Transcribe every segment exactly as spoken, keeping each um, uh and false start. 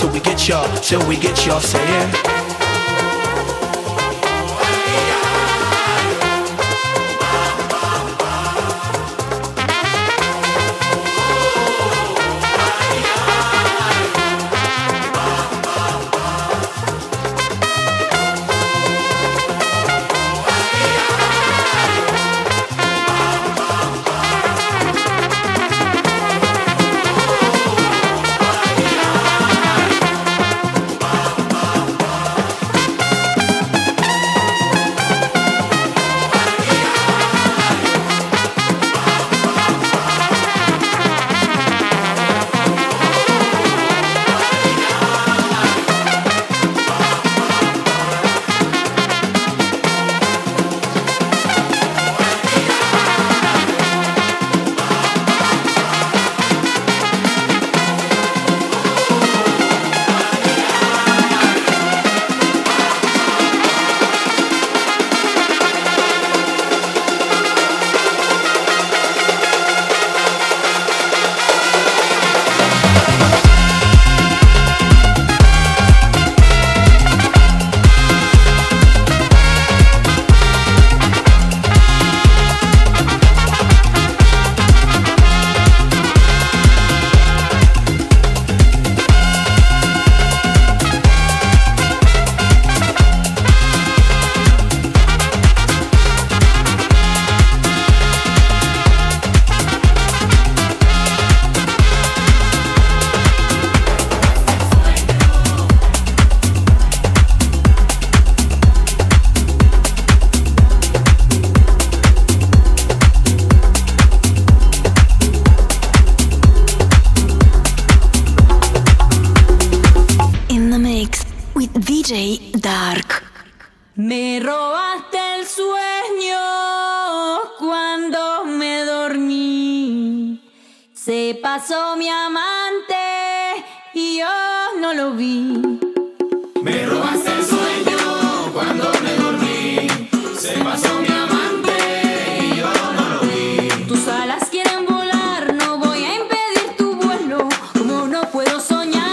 till we get y'all, till we get y'all saying. D J Dark. Me robaste el sueño cuando me dormí. Se pasó mi amante y yo no lo vi. Me robaste el sueño cuando me dormí. Se pasó mi amante y yo no lo vi. Tus alas quieren volar, no voy a impedir tu vuelo. Como no puedo soñar.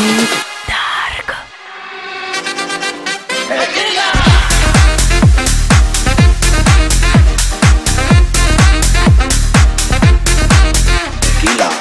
D J Dark. Tequila. Tequila. Tequila.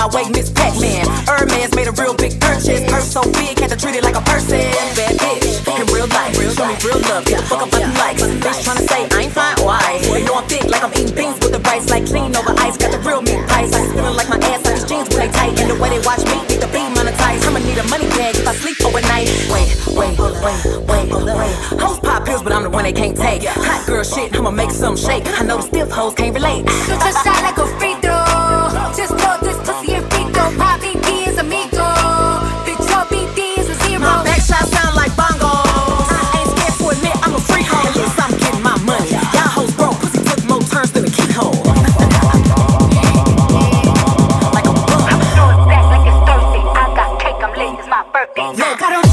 My way, Miss Pac-Man. Hermes made a real big purchase. Purse so big, had to treat it like a person. Bad bitch, in real life. Show me real love, get the fuck up and likes. Bitch tryna say I ain't fine or ice. You know I'm thick, like I'm eating beans with the rice. Like clean over ice, got the real meat price. I be feeling like my ass on these jeans when they tight. And the way they watch me, need to be monetized. I'ma need a money bag if I sleep overnight. Wait, wait, wait, wait, wait. Hoes pop pills, but I'm the one they can't take. Hot girl shit, I'ma make some shake. I know the stiff hoes can't relate. Shoot your shot like a free throw. Just throw this pussy and Fico. Pop B D is amigo. Bitch, your B D is a zero. My back shot sound like bongo. I ain't scared to admit I'm a free hoe. At least I'm getting my money. Y'all hoes broke. Pussy took more turns than a keyhole. Like a bug. I'm showing back like it's Thursday. I got cake, I'm lit, it's my birthday. Look, I don't.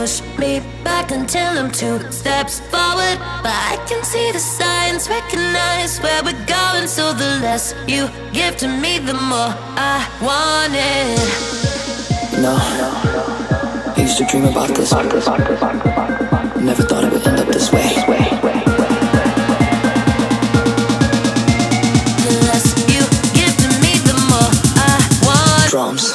push me back until I'm two steps forward, but I can see the signs, recognize where we're going. So the less you give to me, the more I want it. No, I used to dream about this. Never thought it would end up this way. The less you give to me, the more I want. Drums.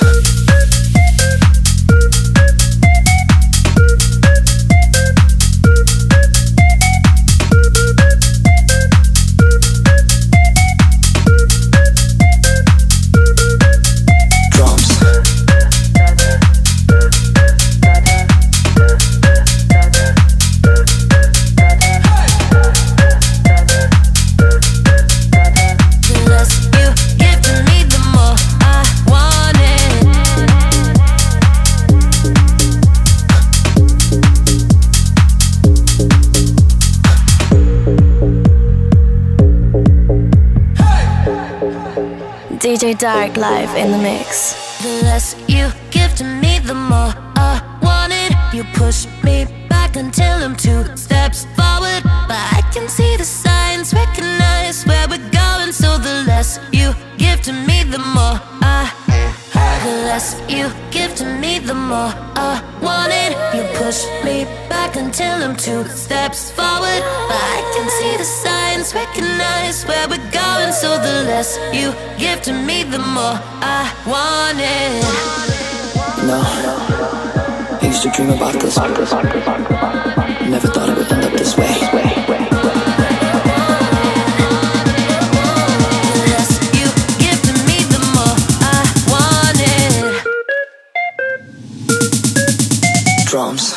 D J Dark live in the mix. The less you give to me, the more I want it. You push me back until I'm two steps forward, but I can see the signs, recognize where we're going. So the less you give to me, the more I. The less you give to me, the more I want it. You push me back until I'm two steps forward, but I can see the signs, recognize where we're going. So the less you give to me, the more I want it. No, I used to dream about this. Never thought it would end up this way. The less you give to me, the more I want it. Drums.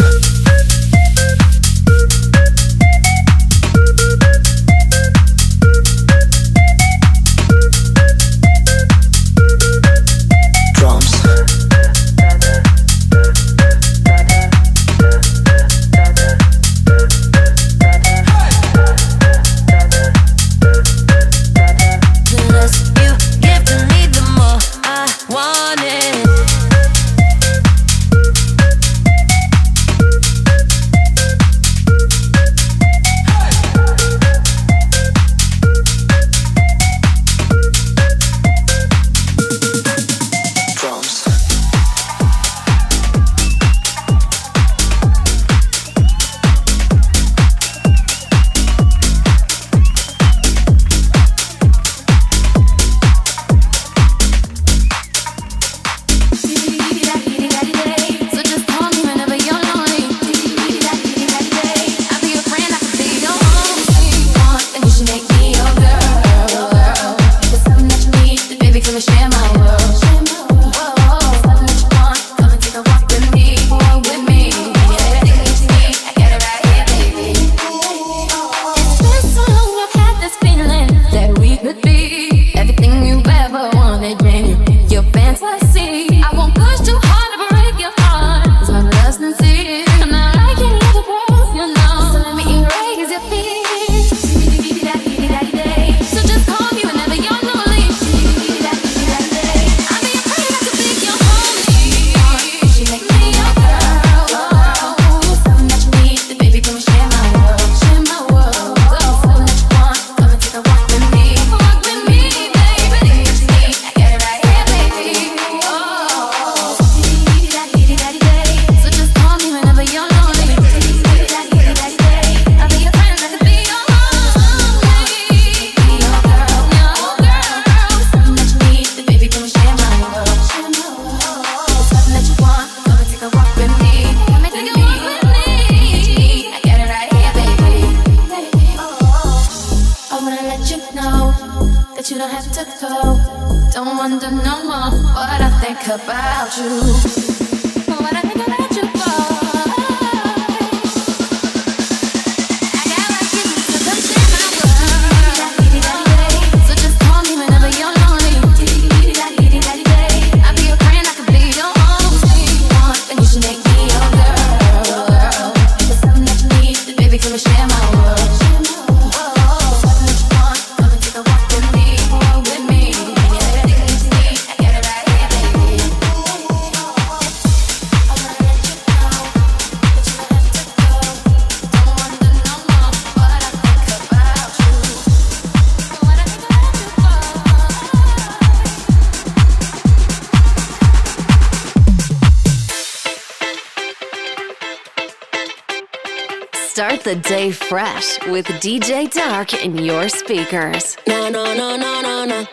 Start the day fresh with D J Dark in your speakers. No, no, no, no, no, no, no,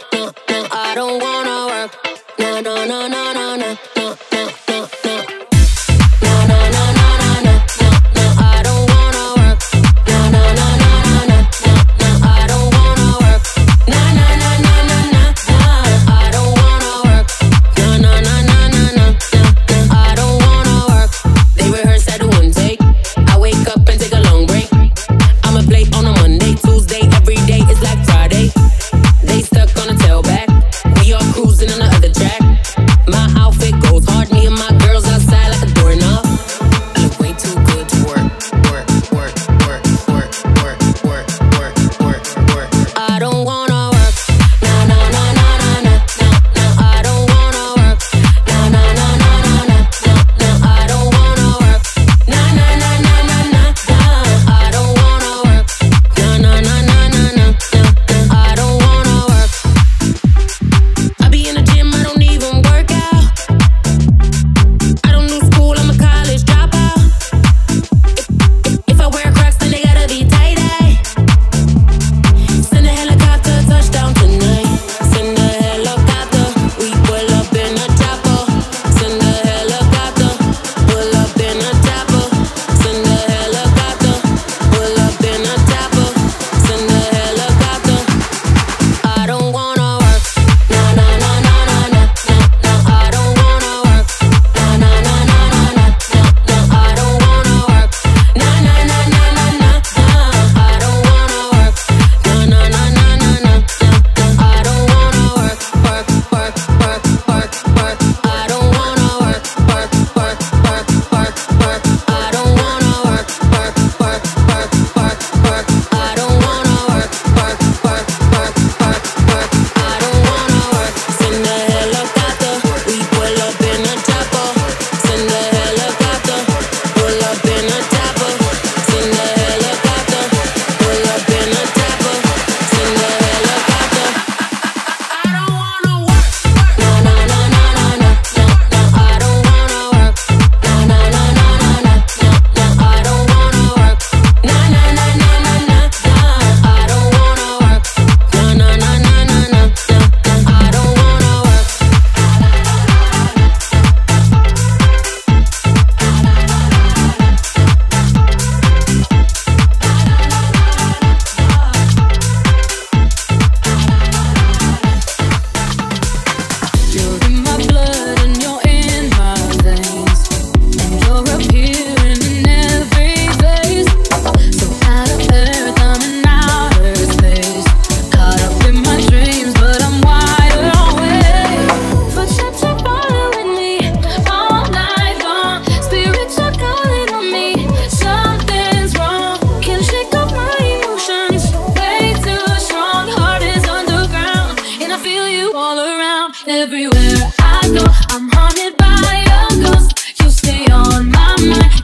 no, I don't wanna work. No, no, no, no, no, no, no, no, no, no.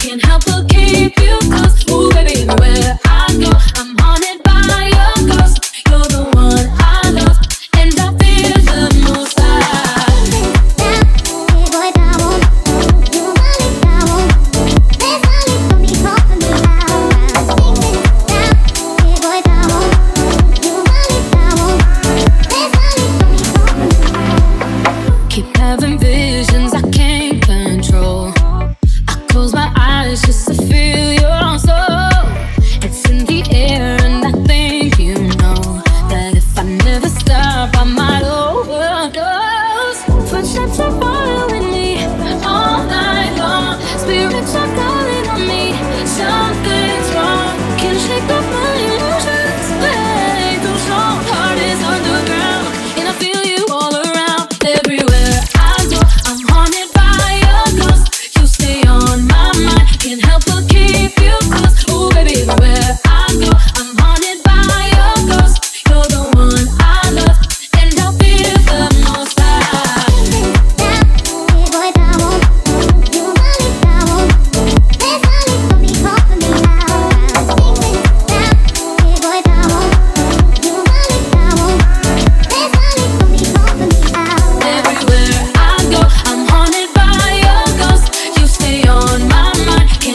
Can't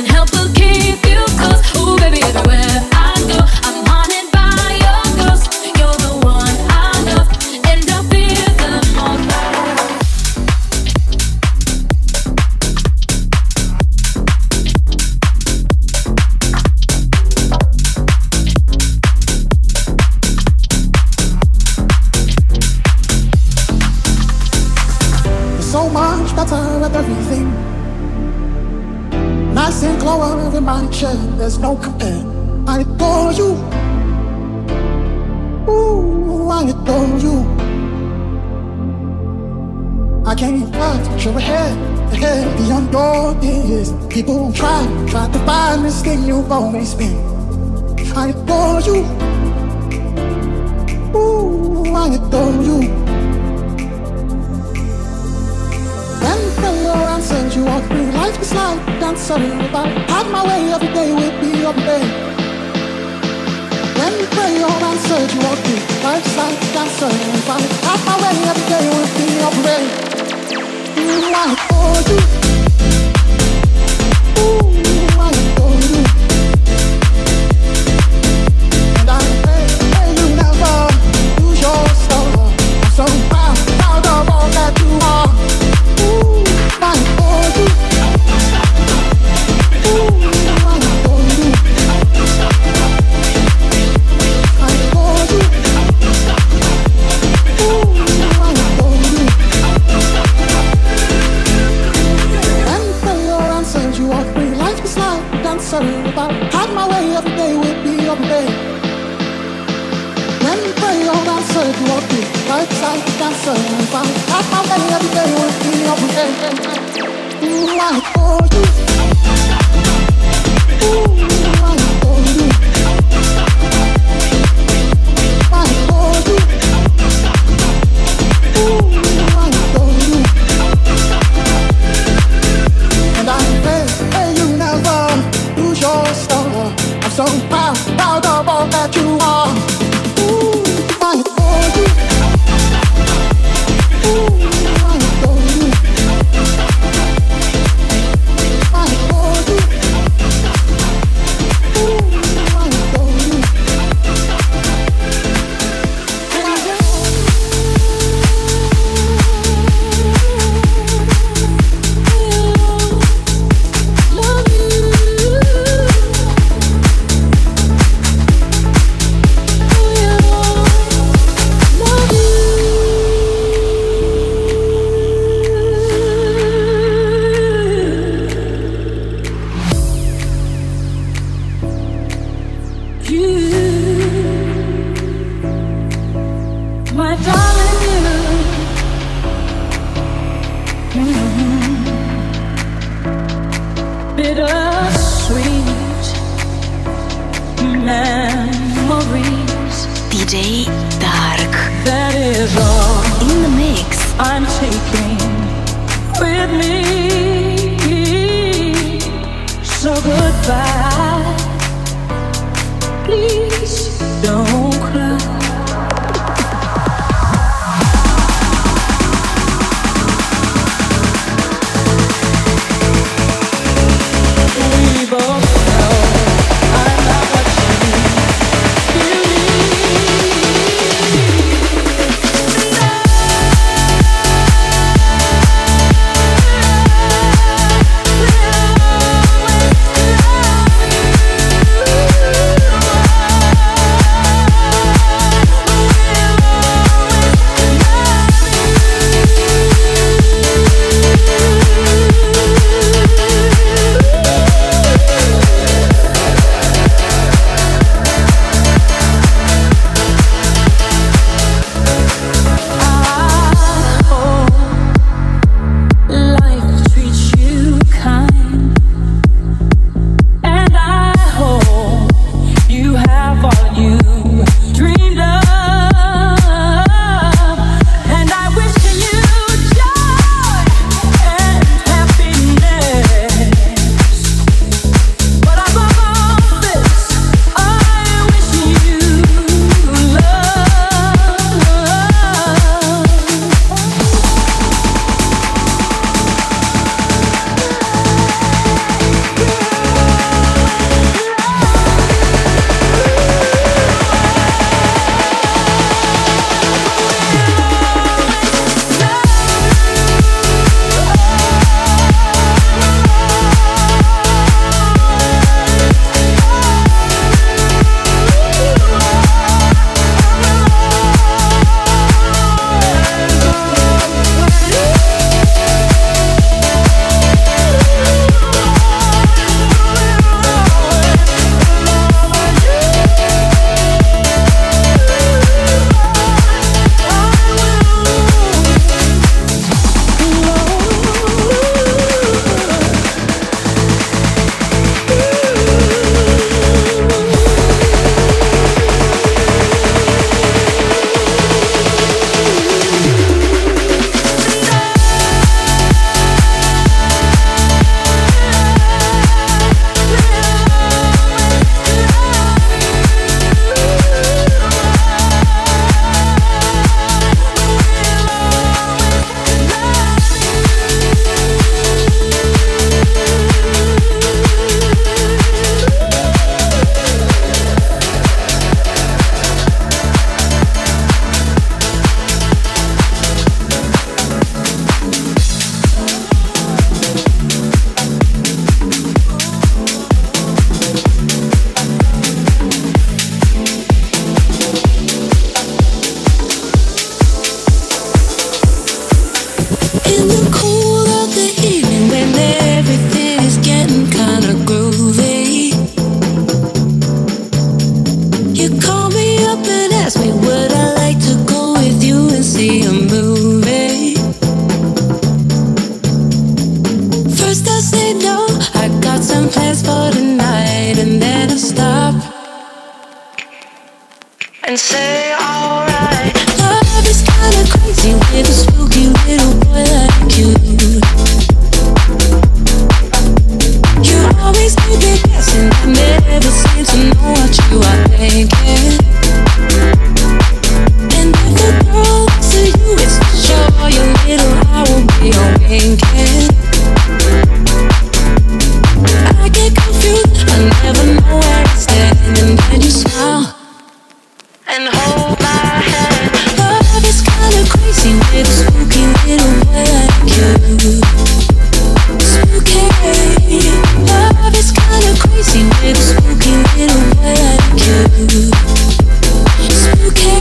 help but keep you close. mighty chain, there's no compare. I adore you. Ooh, I adore you. I can't fight, you're ahead, ahead. The undoor is people try, try to find this thing you've always been. I adore you. Ooh, I adore you. And send you all through life is life, dance something about. Had my way, every day would be a day. When you pray or answer, you all through life is life, dance something about. Had my way, every day would be a day. Ooh, I adore you. Ooh, I adore you. And I pray, pray you never lose your soul. I'm so proud, proud of all that you are. I adore you. Ooh, I adore you. I adore you. Ooh, I adore you. And pray or answer, you are free. Life is life, dance something about. Had my way, every day would be a day. When you pray or answer, you are free. Life is life, dance something about. Had my way, every day would be a day. Ooh, I adore you. Ooh, I adore you. I adore you. Ooh, I adore you. And I pray, pray you never lose your star. I'm so proud, proud of all that you are. Ooh, I adore you. Ooh. and say alright. Love is kinda crazy with a spooky little boy like you. You always keep it guessing, I never seem to know what you are thinking. And if the girl looks at you, it's for sure your little heart will be on winking. I get confused, I never know where I stand, and then you smile and hold my hand. Love is kinda crazy with a spooky little boy like you. Spooky. Love is kinda crazy with a spooky little boy like you. Spooky.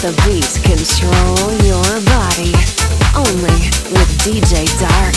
The beats control your body, only with D J Dark.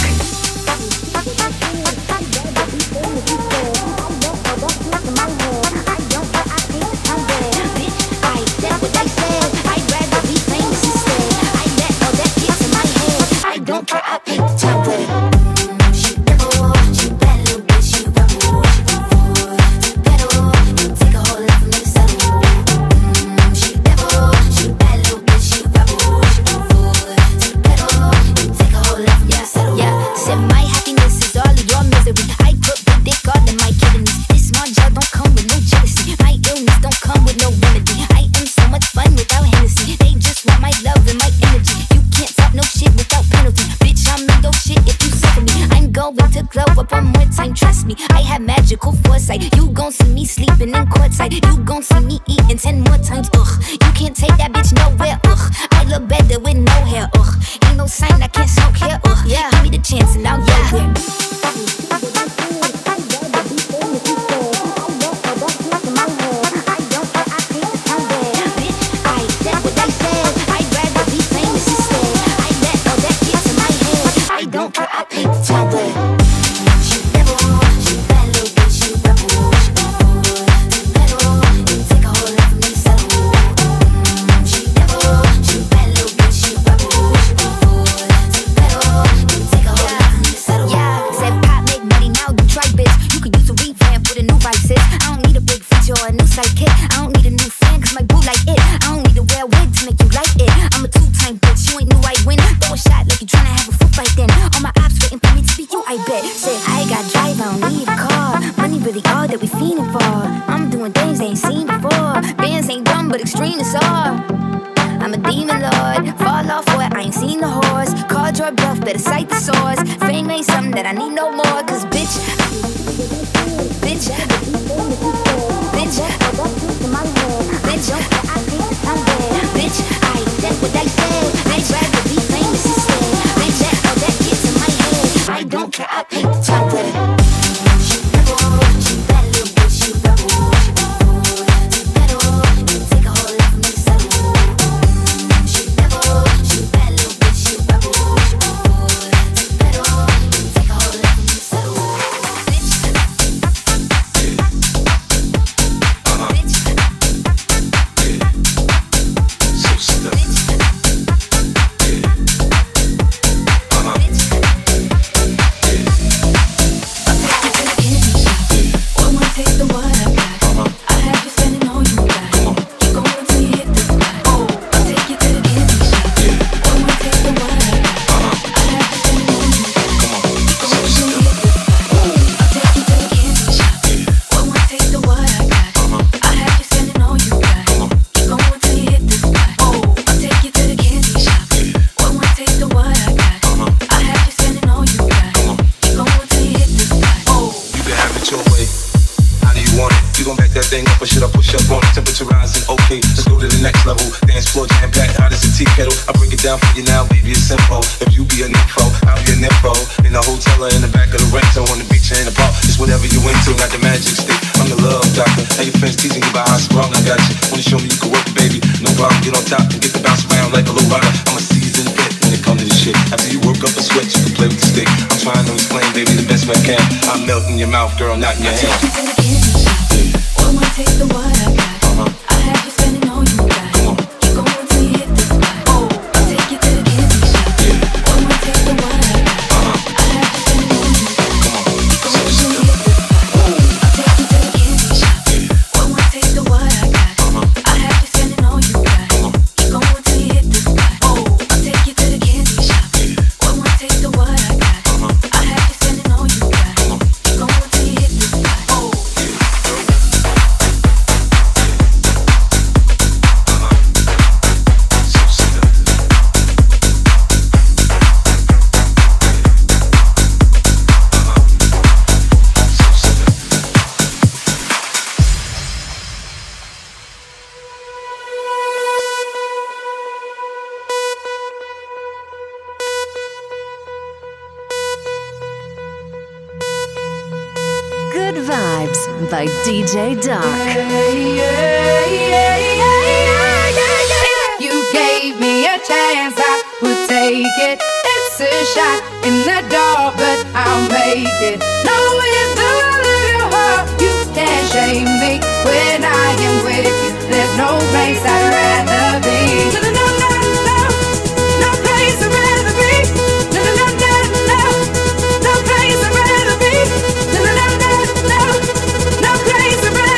but extreme is all. I'm a demon lord, fall off what I ain't seen the horse. Call your bluff, better cite the source. Fame ain't something that I need no more, cause bitch, bitch, bitch, bitch, bitch, I ain't that what they said. I'd rather be famous instead. Bitch, all that gets in my head. I don't care, I pick chocolate. I'm melting your mouth, girl, not in your hand. By D J Dark. Yeah, yeah, yeah, yeah, yeah, yeah. If you gave me a chance, I would take it. It's a shot in the dark, but I'll make it. No, it's the love your heart. You can't shame me when I am with you. There's no place I'd rather be. No, no, no, no, no place I'd rather be. No, no, no, no, no place I'd rather be. No, no, no, no, no. Hey!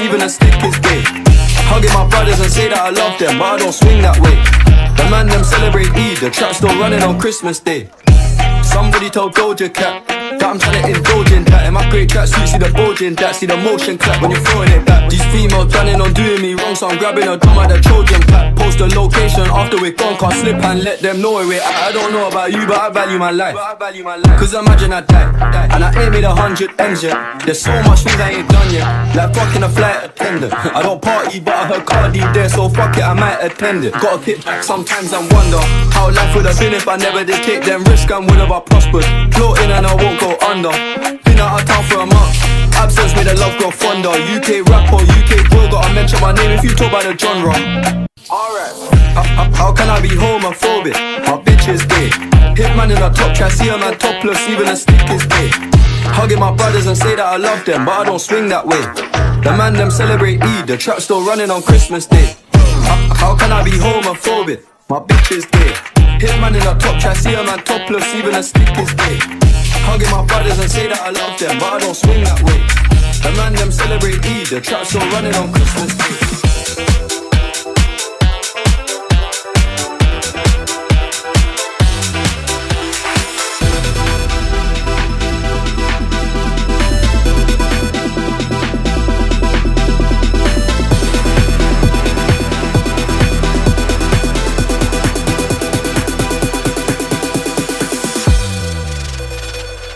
even a stick is gay. Hugging my brothers and say that I love them, but I don't swing that way. The man them celebrate Eid, the trap's still running on Christmas Day. Somebody tell Doja Cap that I'm trying to indulge in that. In my great cat suit, see the bulge in that. See the motion clap when you're throwing it back. These females planning on doing me wrong, so I'm grabbing a drum at the Trojan pack. Post the location after we're gone, can't slip and let them know where we're at. I don't know about you, but I value my life. Cause imagine I die, and I ain't made a hundred M's yet. There's so much things I ain't done yet, like fucking a flight attendant. I don't party, but I heard Cardi there, so fuck it, I might attend it. Gotta kick back sometimes and wonder how life would have been if I never did take them risks and would have I prospered. Floating and I won't go under. Been out of town for a month. Absence made the love grow fonder. U K rapper, U K bro, gotta mention my name if you talk about the genre. Alright, how, how can I be homophobic? My bitch is gay. Hitman in the top try, see a man topless, even a stick is gay. Hugging my brothers and say that I love them, but I don't swing that way. The man them celebrate Eid, the trap still running on Christmas Day. How, how can I be homophobic? My bitch is gay. Hitman in the top try, see a man topless, even a stick is gay. Hugging my brothers and say that I love them, but I don't swing that way. The man them celebrate Eid, the trap's still running on Christmas Day.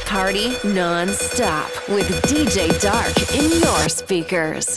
Party non-stop with D J Dark in your speakers.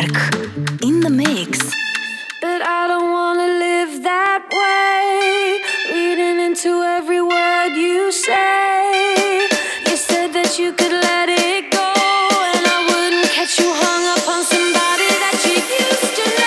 Dark in the mix. But I don't wanna live that way, reading into every word you say. You said that you could let it go, and I wouldn't catch you hung up on somebody that you used to know.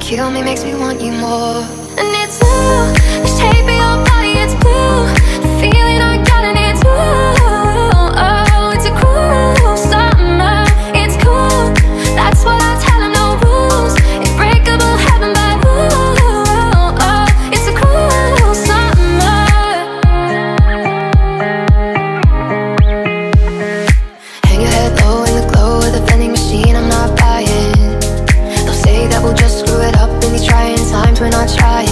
Kill me makes me want you more. And it's all the shape of your body, it's blue. The feeling I got and it's ooh. Oh, it's a cool summer, it's cool. That's what I tell them, no rules. Unbreakable heaven by ooh. Oh, it's a cool summer. Hang your head low in the glow of the vending machine, I'm not buying. They'll say that we'll just screw it up in these trying times, we're not trying.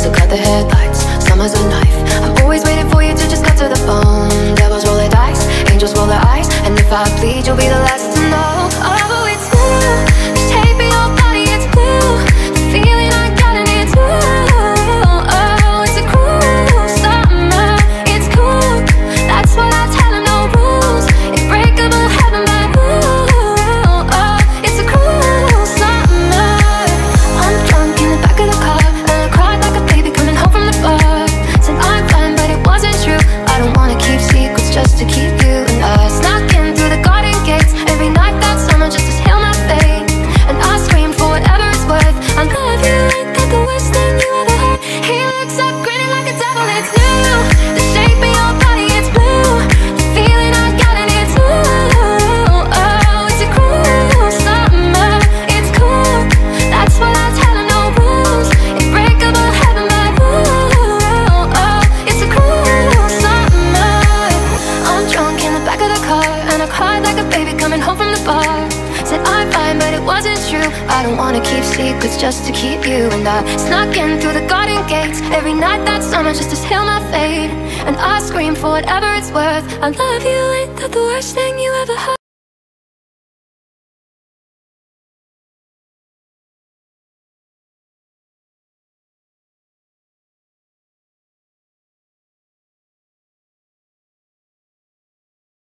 So cut the headlights. I bleed, you'll be the last to know. All over with you, just take me your body, it's blue. The feeling I got and it's blue. Oh, it's a cruel summer, it's cool. That's what I tell him, no rules. It's breakable heaven by rule. Oh, it's a cruel summer. I'm drunk in the back of the car and I cried like a baby coming home from the bar. Said I'm fine but it wasn't true. I don't wanna keep secrets just to keep you and us. I don't wanna keep secrets just to keep you. And I snuck in through the garden gates every night that summer just to seal my fate. And I scream for whatever it's worth. I love you, ain't that the worst thing you ever heard?